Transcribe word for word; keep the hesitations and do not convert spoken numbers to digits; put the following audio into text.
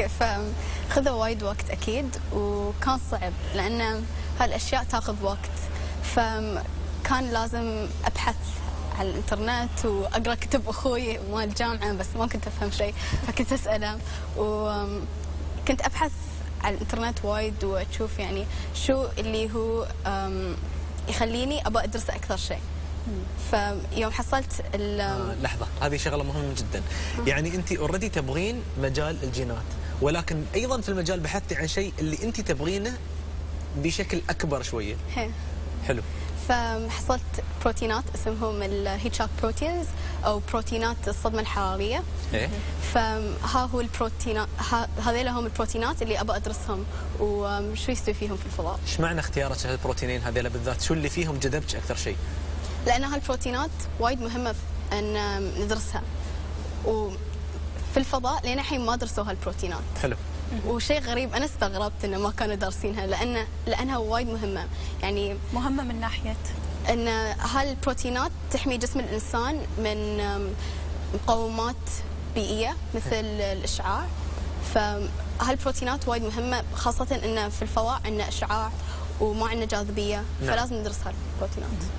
هيك، فخذوا وايد وقت أكيد، وكان صعب لأن هالأشياء تاخذ وقت، فكان لازم أبحث على الإنترنت وأقرأ كتب أخوي مال الجامعة، بس ما كنت أفهم شيء فكنت أسأله، وكنت أبحث على الإنترنت وايد وأشوف يعني شو اللي هو يخليني أبغى أدرس أكثر شيء. فيوم حصلت آه لحظة، هذه شغلة مهمة جدا. يعني أنت أوريدي تبغين مجال الجينات، ولكن أيضا في المجال بحثتي عن شيء اللي أنت تبغينه بشكل أكبر شوية. هي. حلو. فحصلت بروتينات اسمهم الهيت شوك بروتينز أو بروتينات الصدمة الحرارية. إيه. فها هو البروتينات، هذيلا هم البروتينات اللي أبغى أدرسهم وشو يستوي فيهم في الفضاء. إيش معنى اختيارك هالبروتينين هذيلا بالذات؟ شو اللي فيهم جذبك أكثر شيء؟ لأن هالبروتينات وايد مهمة أن ندرسها، وفي الفضاء لين الحين ما درسوا هالبروتينات. حلو. وشيء غريب، أنا استغربت إنه ما كانوا دارسينها لأن لأنها وايد مهمة. يعني مهمة من ناحية أن هالبروتينات تحمي جسم الإنسان من مقاومات بيئية مثل الإشعاع، فهالبروتينات وايد مهمة، خاصة إنه في الفضاء عندنا إشعاع وما عندنا جاذبية، فلازم ندرس هالبروتينات.